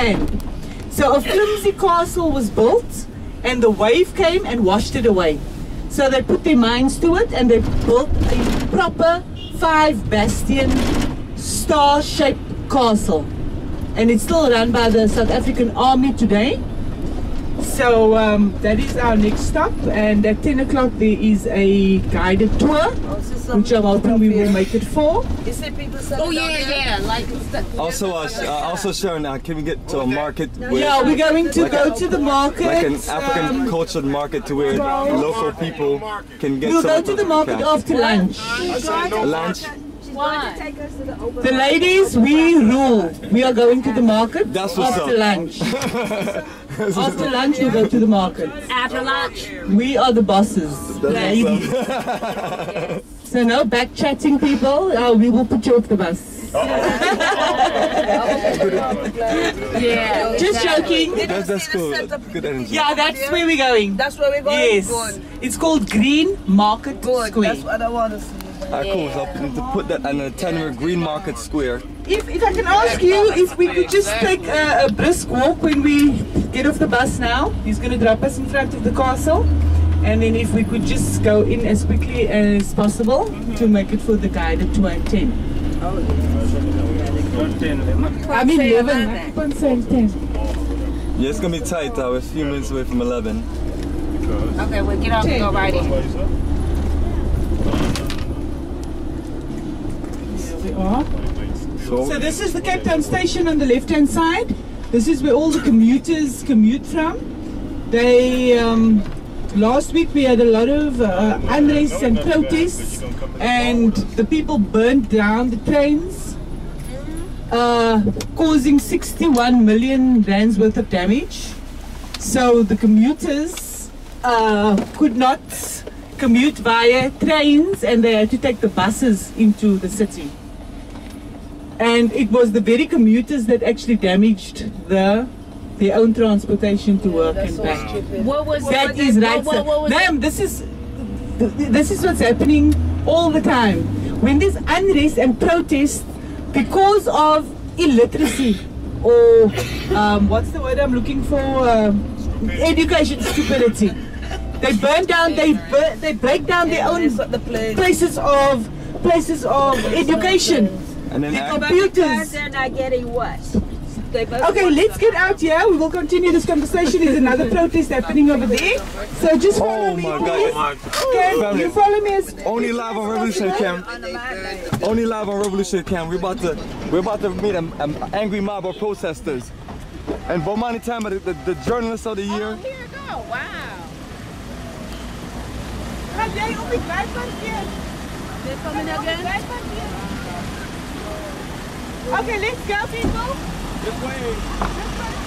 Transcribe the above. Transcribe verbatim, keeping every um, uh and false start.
sand. So a flimsy castle was built and the wave came and washed it away. So they put their minds to it and they built a proper five bastion star-shaped castle. And it's still run by the South African Army today. So um, that is our next stop, and at ten o'clock there is a guided tour, which I'm hoping we will make it for. Oh yeah, yeah, like also, uh, uh, also Sharon, uh, can we get to a market? Where yeah, we're going to like go a, to the market. Like an African cultured market to where local people can get. We'll go to the market after lunch. Lunch. Why? To take us to the, the ladies, we rule. We are going to the market. That's what's after up. lunch. After lunch, we go to the market. After lunch, we are the bosses, ladies. So no back chatting, people. Uh, we will put you off the bus. Yeah, just joking. That's, that's cool. Good energy. Yeah, that's where we're going. That's where we're going. Yes, Good. It's called Green Market Good. Square. That's what I want to see. Ah, cool. So I'll put that on a tenner Green Market Square. If, if I can ask you if we could just take a, a brisk walk when we get off the bus now. He's going to drop us in front of the castle. And then if we could just go in as quickly as possible to make it for the guided tour at ten. Oh, yeah. I mean eleven. Yeah, it's going to be tight. Uh, we're a few minutes away from eleven. Okay, we'll get off and go right in. So, so this is the Cape Town station on the left hand side. This is where all the commuters commute from. They um, last week we had a lot of uh, unrest and protests, and the people burnt down the trains, uh, causing sixty-one million rands worth of damage. So the commuters uh, could not commute via trains, and they had to take the buses into the city. And it was the very commuters that actually damaged the their own transportation to work yeah, and back. What was that? What is that, right? What, what was Ma'am, this is this is what's happening all the time. When there's unrest and protest because of illiteracy or um, what's the word I'm looking for? Uh, education stupidity. They burn down. They bur they break down their own places of places of education. And then the computers. They're not getting what? Okay, let's get out here. We will continue this conversation. There's another protest happening over there. So just follow oh me. My God. Okay, you follow me. As Only live on Revolution Camp. Only live on Revolution Camp. We're about to we're about to meet an angry mob of protesters. And Bomani Tyehimba, the, the, the journalist of the year. Oh, here you go! Wow. They only guys here. They're coming again. Okay, let's go, people. This way. This way.